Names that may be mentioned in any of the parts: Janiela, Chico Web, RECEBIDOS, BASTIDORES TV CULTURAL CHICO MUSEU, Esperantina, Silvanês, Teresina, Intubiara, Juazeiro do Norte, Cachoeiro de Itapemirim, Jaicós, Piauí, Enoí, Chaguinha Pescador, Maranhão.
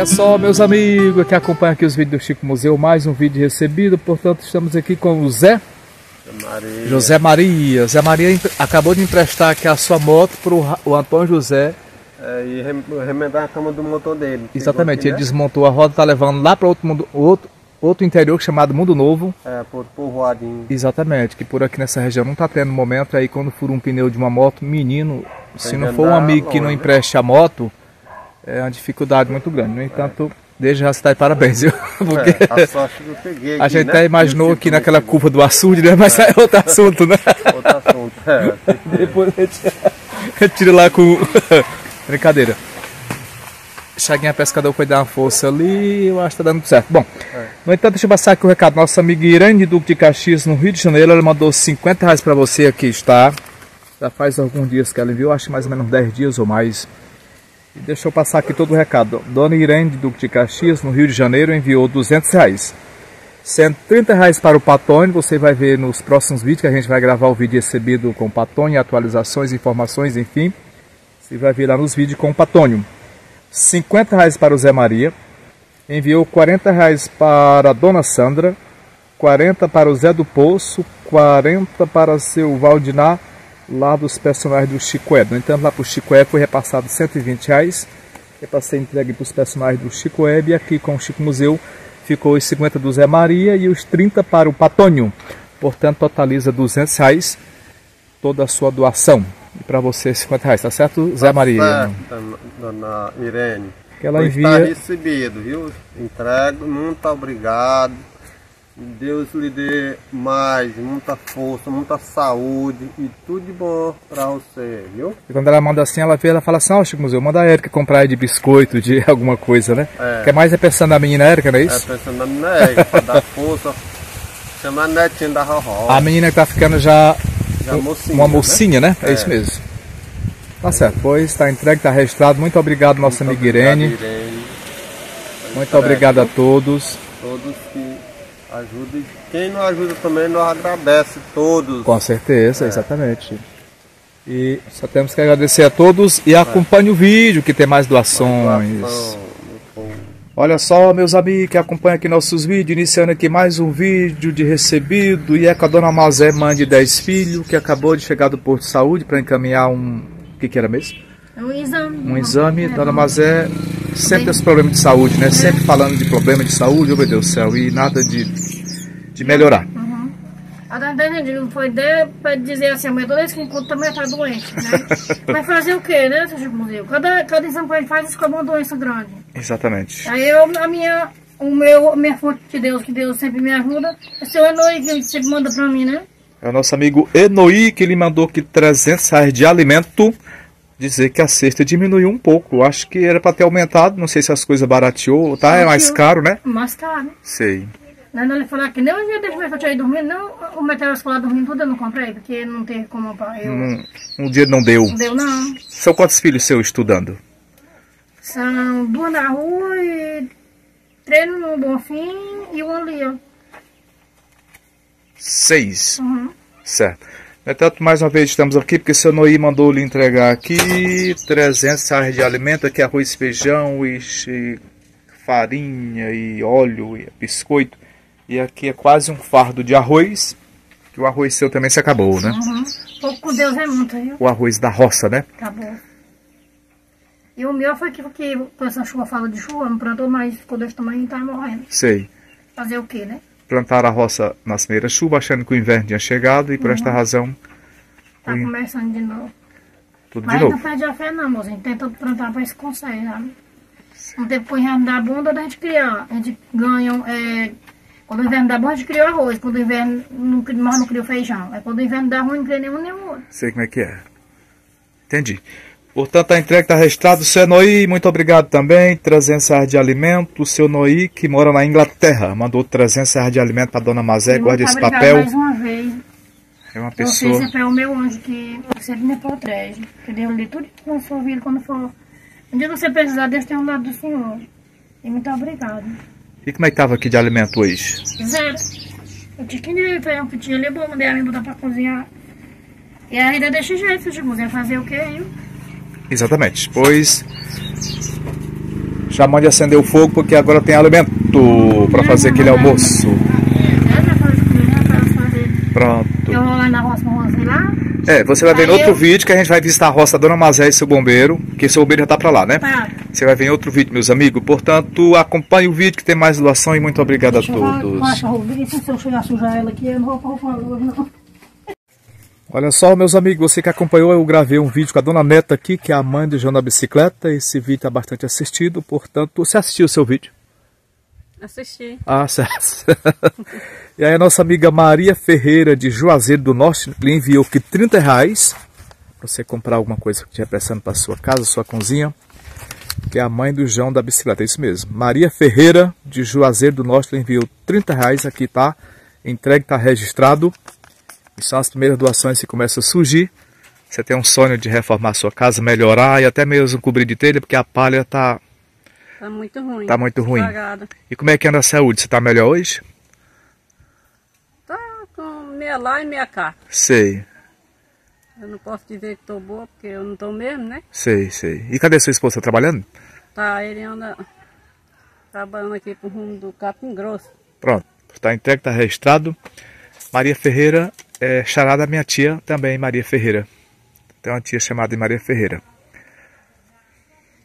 Olha só, meus amigos, que acompanham aqui os vídeos do Chico Museu, mais um vídeo recebido. Portanto, estamos aqui com o Zé Maria. José Maria. Zé Maria acabou de emprestar aqui a sua moto para o Antônio José. É, e remendar a cama do motor dele. Exatamente, aqui, ele, né, desmontou a roda, está levando lá para outro interior chamado Mundo Novo. É, por Povoadinho. Exatamente, que por aqui nessa região não está tendo no momento. Aí quando for um pneu de uma moto, menino, se não for um amigo longe, que não empreste a moto, é uma dificuldade muito grande. No entanto, desde já se dá parabéns, viu? Porque a sorte que eu peguei aqui, a gente, né, até imaginou aqui naquela curva do açude, né? Mas é outro assunto, né? Outro assunto, é. Depois a gente tira lá com... Brincadeira. Chaguinha Pescador foi dar uma força ali, eu acho que tá dando certo. Bom, no entanto, deixa eu passar aqui o recado. Nossa amiga Irene Duque de Caxias, no Rio de Janeiro, ela mandou 50 reais pra você aqui, está? Já faz alguns dias que ela enviou, acho que mais ou menos 10 dias ou mais. E deixa eu passar aqui todo o recado. Dona Irene Duque de Caxias, no Rio de Janeiro, enviou 200 reais. 130 reais para o Patone, você vai ver nos próximos vídeos, que a gente vai gravar o vídeo recebido com o Patone, atualizações, informações, enfim. Você vai ver lá nos vídeos com o Patônio. 50 reais para o Zé Maria. Enviou 40 reais para a Dona Sandra. 40 para o Zé do Poço. 40 para seu Valdinar, lá dos personagens do Chico Web. No entanto, lá para o Chico Web foi repassado 120 reais. Repassei entregue para os personagens do Chico Web. E aqui com o Chico Museu ficou os 50 do Zé Maria e os 30 para o Patônio. Portanto, totaliza 200 reais toda a sua doação. E para você 50 reais, tá certo, Zé Maria? Tá certo, Dona Irene. Que ela envia... Está recebido, viu? Entrego, muito obrigado. Deus lhe dê mais, muita força, muita saúde e tudo de bom para você, viu? E quando ela manda assim, ela vê, ela fala assim, ó, Chico Museu, manda a Érica comprar aí de biscoito, de alguma coisa, né? É. Que mais é pensando na menina Érica, não é isso? É pensando na menina Érica, para dar força, chamar a netinha da Roró. A menina que tá ficando já... Mocinha, uma mocinha, né? É isso mesmo. Tá certo, pois está entregue, está registrado. Muito obrigado, nossa amiga Irene. Muito obrigado a todos. Todos que ajudem. Quem não ajuda também, nós agradece todos. Com certeza, exatamente. E só temos que agradecer a todos e acompanhe o vídeo que tem mais doações. Olha só, meus amigos que acompanham aqui nossos vídeos, iniciando aqui mais um vídeo de recebido. E é com a Dona Mazé, mãe de 10 filhos, que acabou de chegar do posto de saúde para encaminhar um... O que que era mesmo? Um exame. Um exame. Dona Mazé sempre tem os problemas de saúde, né? Sempre falando de problema de saúde, oh meu Deus do céu, e nada de melhorar. Uhum. A Dona foi para dizer assim, a mãe, toda vez que encontro também está doente, né? Mas fazer o quê, né, seu Chico Museu? Cada exame que a gente faz, descobre uma doença grande. Exatamente. Aí a minha fonte de Deus, que Deus sempre me ajuda, é o seu Enoí, que sempre manda pra mim, né? É o nosso amigo Enoí, que ele mandou aqui 300 reais de alimento, dizer que a cesta diminuiu um pouco. Acho que era pra ter aumentado, não sei se as coisas barateou, tá? É mais caro, né? Mais caro. Sei. Não, ele falou que nem eu ia deixar minha fonte aí dormindo, não, o metal escolar dormindo tudo, eu não comprei, porque não teve como eu... Um dia não deu. Não deu, não. São quantos filhos seus estudando? São duas na rua e três no Bonfim e um ali, ó. 6. Uhum. Certo. No entanto, mais uma vez estamos aqui porque o seu Noí mandou lhe entregar aqui 300 reais de alimento, aqui arroz, feijão e farinha e óleo e biscoito. E aqui é quase um fardo de arroz, que o arroz seu também se acabou, né? Uhum. Pouco com Deus é muito, viu? O arroz da roça, né? Acabou. E o meu foi aquilo que com essa chuva, fala de chuva, não plantou mais, ficou desse tamanho e tá morrendo. Sei. Fazer o quê, né? Plantaram a roça nas primeiras chuvas, achando que o inverno tinha chegado e por esta razão... Tá começando de novo. Tudo de novo. Mas não perde a fé não, mozinho. Tentando plantar pra isso consegue, sabe? Não tem que o inverno dar bunda, a gente cria. A gente ganha... Quando o inverno dá bom, a gente cria o arroz. Quando o inverno não cria o feijão. Quando o inverno dá ruim, não cria nenhum outro. Sei como é que é. Entendi. Portanto, a entrega está registrada. O seu Noí, muito obrigado também. 300 reais de alimento. O seu Noí, que mora na Inglaterra, mandou 300 reais de alimento para a Dona Mazé. Guarda esse papel. Mais uma vez. É uma pessoa. Esse é o meu anjo que sempre me protege. Que Deus lhe tudo quando for ouvido, quando for. Um dia você precisar, Deus tem um lado do Senhor. E muito obrigado. E como é que estava aqui de alimento hoje? Zero. Eu tinha que ir pegar um pitinho ali, eu mandei a minha botar para cozinhar. E ainda deixa jeito, Chico Museu. Fazer o quê, hein? Exatamente, pois chamando de acender o fogo, porque agora tem alimento para fazer aquele almoço. Pronto. Eu vou lá na roça com você lá. É, você vai ver em outro vídeo que a gente vai visitar a roça da Dona Mazé e seu bombeiro, que seu bombeiro já tá pra lá, né? Tá. Você vai ver em outro vídeo, meus amigos. Portanto, acompanhe o vídeo que tem mais doação e muito obrigado a todos. Se eu chegar a sujar ela aqui, eu não vou pra rua, não. Olha só, meus amigos, você que acompanhou, eu gravei um vídeo com a Dona Neta aqui, que é a mãe do João da Bicicleta. Esse vídeo tá bastante assistido, portanto, você assistiu o seu vídeo? Assisti. Ah, certo. E aí a nossa amiga Maria Ferreira de Juazeiro do Norte lhe enviou aqui R$30 para você comprar alguma coisa que estiver prestando para sua casa, sua cozinha, que é a mãe do João da Bicicleta, é isso mesmo. Maria Ferreira de Juazeiro do Norte lhe enviou R$30, aqui tá, entregue, tá registrado. E são as primeiras doações que começam a surgir. Você tem um sonho de reformar a sua casa, melhorar e até mesmo cobrir de telha, porque a palha tá... tá muito ruim. Tá muito ruim. Estragado. E como é que anda a saúde? Você tá melhor hoje? Tá com meia lá e meia cá. Sei. Eu não posso dizer que tô boa, porque eu não tô mesmo, né? Sei, sei. E cadê seu esposo? Tá trabalhando? Tá, ele anda trabalhando aqui pro rumo do Capim Grosso. Pronto. Tá entregue, tá registrado. Maria Ferreira é xará da minha tia também, Maria Ferreira. Tem uma tia chamada Maria Ferreira.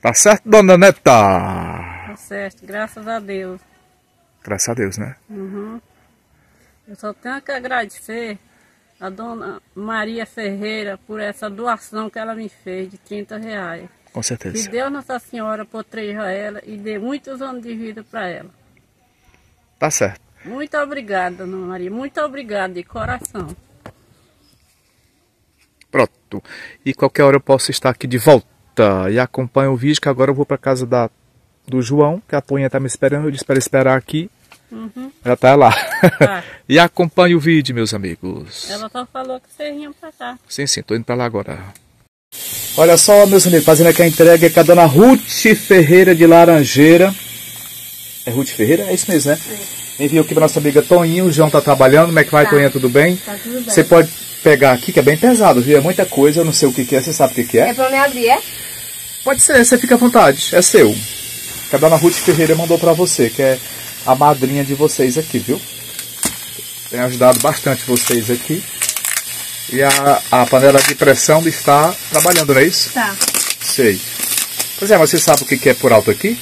Tá certo, Dona Neta? Tá certo, graças a Deus. Graças a Deus, né? Uhum. Eu só tenho que agradecer a Dona Maria Ferreira por essa doação que ela me fez de R$30. Com certeza. Que Deus Nossa Senhora proteja ela e dê muitos anos de vida para ela. Tá certo. Muito obrigada, Dona Maria. Muito obrigada, de coração. Pronto. E qualquer hora eu posso estar aqui de volta. E acompanha o vídeo, que agora eu vou para casa do João, que a Toinha tá me esperando. Eu disse para esperar aqui. Uhum. Ela tá lá. Tá. E acompanha o vídeo, meus amigos. Ela só falou que vocês iam para cá. Sim, sim, tô indo para lá agora. Olha só, meus amigos, fazendo aqui a entrega com a Dona Ruth Ferreira de Laranjeira. É Ruth Ferreira? É isso mesmo, né? É. Enviou aqui para nossa amiga Toinha. O João tá trabalhando. Como é que vai, tá, Toinha? Tudo bem? Tá tudo bem. Você pode pegar aqui, que é bem pesado, viu? É muita coisa, eu não sei o que que é. Você sabe o que que é? É pra me abrir, é? Pode ser, você fica à vontade, é seu. Que a Dona Ruth Ferreira mandou pra você, que é a madrinha de vocês aqui, viu? Tem ajudado bastante vocês aqui. E a panela de pressão está trabalhando, não é isso? Tá. Sei. Pois é, mas você sabe o que que é por alto aqui?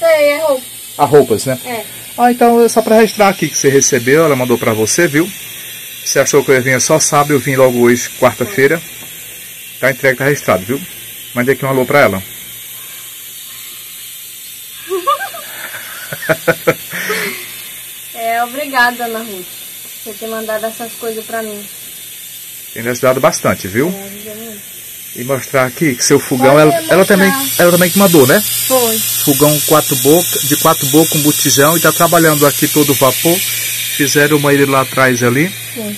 Sei, é roupa. Ah, roupas, né? É. Ah, então é só pra registrar aqui que você recebeu, ela mandou pra você, viu? Você achou que eu ia vir só sábado, eu vim logo hoje, quarta-feira. Tá entregue, tá registrado, viu? Mandei aqui um alô pra ela. É, obrigada, Dona Ruth, por ter mandado essas coisas pra mim. Tem me ajudado bastante, viu? É, ajudou. E mostrar aqui que seu fogão, ela também que mandou, né? Foi. Fogão de quatro bocas com botijão, e tá trabalhando aqui todo o vapor. Fizeram uma ilha lá atrás ali. Sim.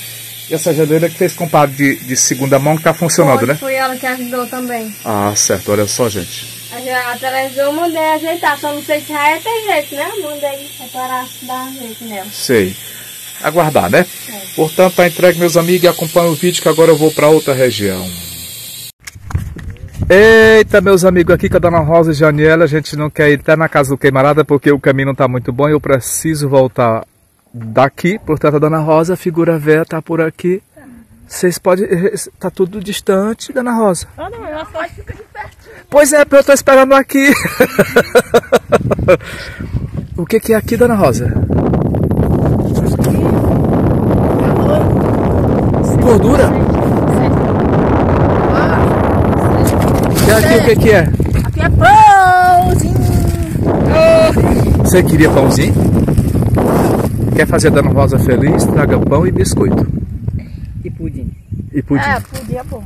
E essa geladeira que fez comprado de segunda mão, que tá funcionando, foi, né? Foi ela que ajudou também. Ah, certo. Olha só, gente. A Teresina eu mandei ajeitar. Só não sei se já tem jeito, né? Mandei reparar, dar jeito nela. Sei. Aguardar, né? É. Portanto, tá entregue, meus amigos. E acompanha o vídeo, que agora eu vou para outra região. Eita, meus amigos, aqui com a Dona Rosa e Janiela. A gente não quer ir até na casa do Queimarada, porque o caminho não tá muito bom e eu preciso voltar daqui. Portanto, a Dona Rosa, a figura velha, tá por aqui. Vocês podem... tá tudo distante, Dona Rosa. Ah, não, ela só fica de pertinho. Pois é, eu tô esperando aqui. O que que é aqui, Dona Rosa? Gordura? E aqui o que que é? Aqui é pãozinho. Você queria pãozinho? Quer fazer a Dona Rosa feliz, traga pão e biscoito. E pudim. E pudim. Ah, pudim é bom.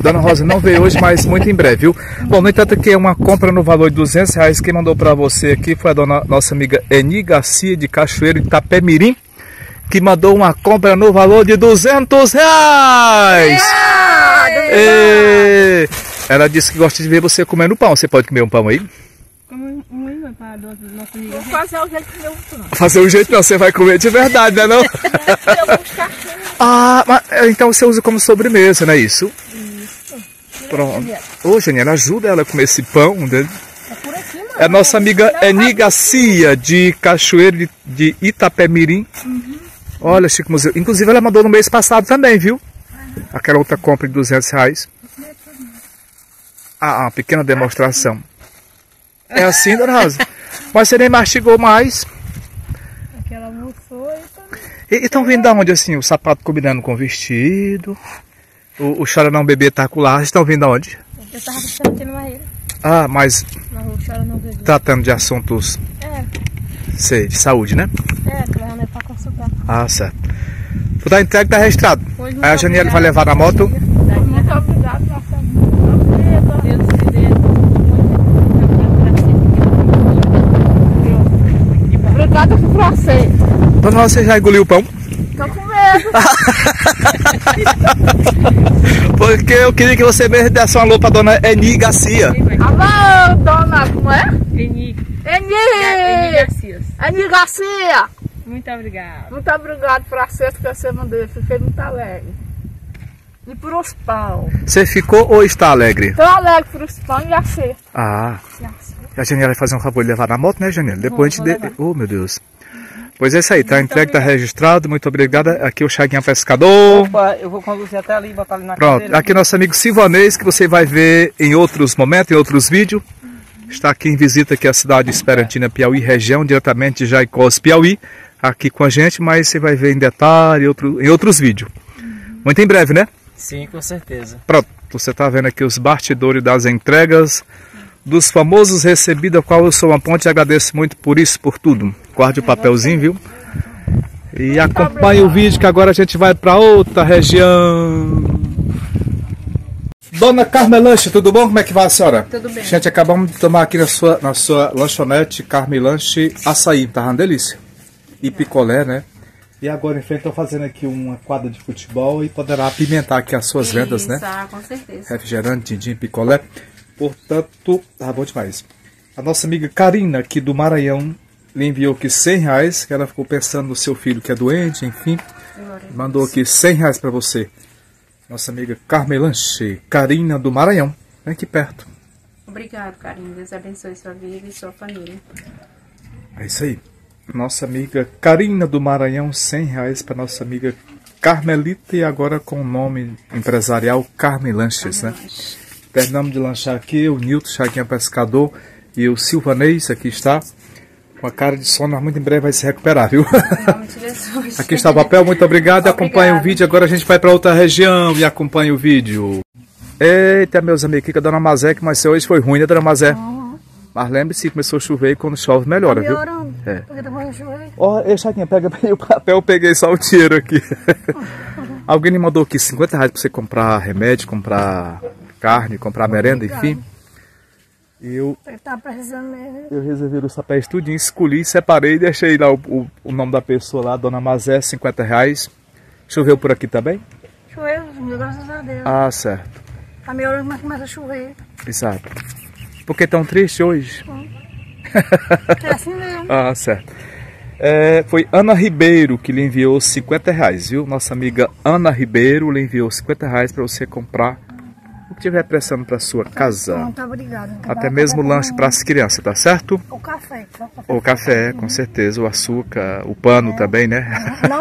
Dona Rosa não veio hoje, mas muito em breve, viu? Bom, no entanto, aqui é uma compra no valor de R$200. Quem mandou para você aqui foi a nossa amiga Eni Garcia de Cachoeiro de Itapemirim, que mandou uma compra no valor de R$200. É! Ela disse que gosta de ver você comendo pão. Você pode comer um pão aí? Vou fazer o jeito que eu vou. Fazer o jeito não, você vai comer de verdade, né? Não? Ah, mas então você usa como sobremesa, não é isso? Isso. Pronto. Ô, Janiela, ajuda ela a comer esse pão dele. É por aqui, É a nossa amiga Eni Garcia, de Cachoeiro de Itapemirim. Uhum. Olha, Chico Museu. Inclusive, ela mandou no mês passado também, viu? Uhum. Aquela outra compra de R$200. Ah, uma pequena demonstração. É assim, dona Rosa. Mas você nem mastigou mais. Aquela almoçou e estão vindo da onde, assim, o sapato combinando com o vestido? O choranão bebê tá com laje, estão vindo da onde? Eu tava pensando aqui no Marreiro. Ah, mas... Tratando de assuntos... É. Sei, de saúde, né? É, claro, é pra consultar. Ah, certo. Tu tá entregue, tá registrado. Aí a Janiela vai levar na moto. Muito obrigado, nossa amiga. Obrigado por você. Dona, você já engoliu o pão? Tô com medo. Porque eu queria que você mesmo desse um alô pra dona Eni Garcia. Alô, dona, como é? Eni Garcia. Muito obrigada. Muito obrigado por acesso que você mandou. Eu fiquei muito alegre. E por os pão. Você ficou ou está alegre? Tô alegre por os pão e acesso. Ah. A Janiela vai fazer um favor de levar na moto, né, Janiela? Depois a gente... Oh, meu Deus. Pois é isso aí, tá entregue, tá registrado. Muito obrigada. Aqui o Chaguinha Pescador. Opa, eu vou conduzir até ali, botar ali na cadeira. Pronto, aqui nosso amigo Silvanês, que você vai ver em outros momentos, em outros vídeos. Está aqui em visita aqui a cidade de Esperantina, Piauí, região, diretamente de Jaicós, Piauí. Aqui com a gente, mas você vai ver em detalhe em outros vídeos. Muito em breve, né? Sim, com certeza. Pronto, você tá vendo aqui os bastidores das entregas. Dos famosos recebidos, ao qual eu sou uma ponte e agradeço muito por isso, por tudo. Guarde o papelzinho, viu? E acompanhe o vídeo que agora a gente vai para outra região. Dona Carmen Lanche, tudo bom? Como é que vai a senhora? Tudo bem. Gente, acabamos de tomar aqui na sua lanchonete Carmen Lanche açaí, tá uma delícia. E picolé, né? E agora em frente estou fazendo aqui uma quadra de futebol e poderá apimentar aqui as suas vendas, né? Ah, com certeza. Refrigerante, dindim, picolé. Portanto, tá bom demais. A nossa amiga Karina, aqui do Maranhão, lhe enviou aqui R$100, que ela ficou pensando no seu filho que é doente, enfim. Mandou aqui R$100 para você. Nossa amiga Carmen Lanche, Karina do Maranhão, vem aqui perto. Obrigado, Karina. Deus abençoe sua vida e sua família. É isso aí. Nossa amiga Karina do Maranhão, R$100 para nossa amiga Carmelita e agora com o nome empresarial Carmen Lanches, né? Terminamos de lanchar aqui, o Nilton, Chaguinha Pescador e o Silvanês, aqui está, com a cara de sono, mas muito em breve vai se recuperar, viu? Aqui está o papel, muito obrigado, acompanha o vídeo, agora a gente vai para outra região e acompanha o vídeo. Eita, meus amigos, aqui com a Dona Mazé, que mas hoje foi ruim, né, Dona Mazé? Uhum. Mas lembre-se, começou a chover e quando chove melhora, viu? Melhorando, porque depois eu chover. Ó, Chaguinha, pega bem o papel, eu peguei só o dinheiro aqui. Alguém me mandou aqui R$50 para você comprar remédio, comprar... carne, comprar merenda, enfim. Eu reservei os papéis tudinho, escolhi, separei, deixei lá o nome da pessoa lá, Dona Mazé, R$50. Choveu por aqui também? Choveu, graças a Deus. Ah, certo. A meia hora começa a chover. Exato. Porque tão triste hoje? É assim mesmo. Ah, certo. É, foi Ana Ribeiro que lhe enviou R$50, viu? Nossa amiga Ana Ribeiro lhe enviou R$50 para você comprar o que estiver prestando para sua casa. Não, tá obrigado. Até mesmo lanche para as crianças, tá certo? O café. O café, com certeza. O açúcar, o pano também, né? Não,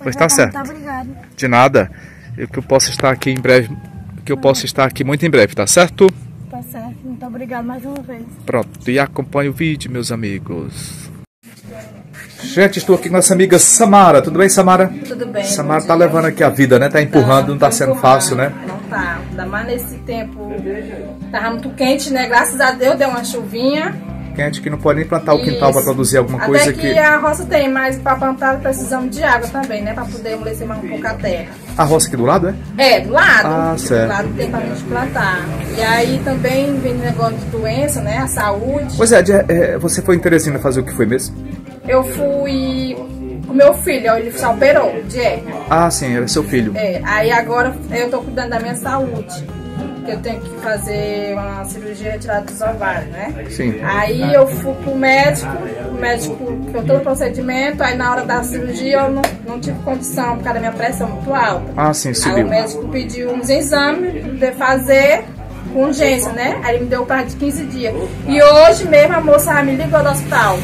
pois tá certo. Muito obrigado. De nada. Que eu possa estar aqui muito em breve, tá certo? Tá certo. Muito obrigado mais uma vez. Pronto. E acompanhe o vídeo, meus amigos. Gente, estou aqui com nossa amiga Samara. Tudo bem, Samara? Tudo bem. Samara tá levando aqui a vida, né? Tá empurrando, não tá sendo fácil, né? Não tá. Ainda mais nesse tempo. Tava muito quente, né? Graças a Deus deu uma chuvinha. Quente que não pode nem plantar o quintal para produzir alguma coisa aqui. Até que a roça tem, mas para plantar precisamos de água também, né? Para poder amolecer mais um pouco a terra. A roça aqui do lado, é? É, do lado. Ah, certo. Do lado tem para gente plantar. E aí também vem negócio de doença, né? A saúde. Pois é, você foi em Teresina fazer o que foi mesmo? Eu fui com meu filho, ele se operou de hérnia. Ah, sim, era seu filho. É, aí agora eu tô cuidando da minha saúde, que eu tenho que fazer uma cirurgia retirada dos ovários, né? Sim. Aí eu fui pro médico, fez todo o procedimento, aí na hora da cirurgia eu não tive condição, por causa da minha pressão muito alta. Ah, sim, subiu. Aí o médico pediu uns exames pra poder fazer. com urgência, né? Aí ele me deu o prazo de 15 dias. E hoje mesmo a moça me ligou do hospital,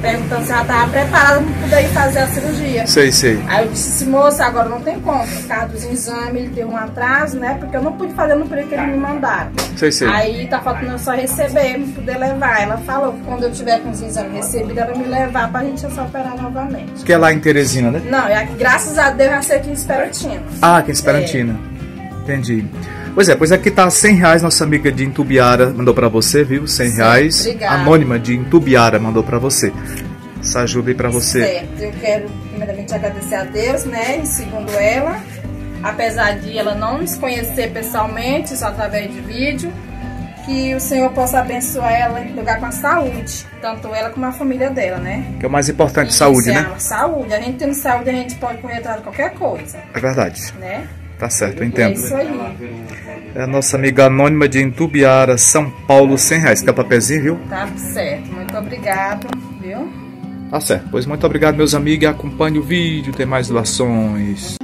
perguntando se ela estava preparada para poder ir fazer a cirurgia. Sei, sei. Aí eu disse, moça, agora não tem como. Por causa dos exames, ele deu um atraso, né? Porque eu não pude fazer no período que eles me mandaram. Sei, sei. Aí tá faltando eu só receber, me poder levar. Ela falou que quando eu tiver com os exames recebidos, ela me levar pra gente só operar novamente. Que é lá em Teresina, né? Não, é aqui, graças a Deus, eu nasci aqui em Esperantina. Ah, aqui em Esperantina. É. Entendi. Pois é, pois aqui tá R$100, nossa amiga de Intubiara mandou pra você, viu? R$100. Obrigada. Anônima de Intubiara mandou pra você. Essa ajuda aí pra você. Certo, eu quero primeiramente agradecer a Deus, né? E segundo ela, apesar de ela não nos conhecer pessoalmente, só através de vídeo, que o Senhor possa abençoar ela em lugar com a saúde, tanto ela como a família dela, né? Que é o mais importante, saúde, né? Saúde. A gente tendo saúde, a gente pode correr atrás de qualquer coisa. É verdade. Né? Tá certo, eu entendo. É isso aí. É a nossa amiga anônima de Intubiara, São Paulo, R$100. Quer papelzinho, viu? Tá certo, muito obrigado, viu? Tá certo, pois muito obrigado, meus amigos. Acompanhe o vídeo, tem mais doações.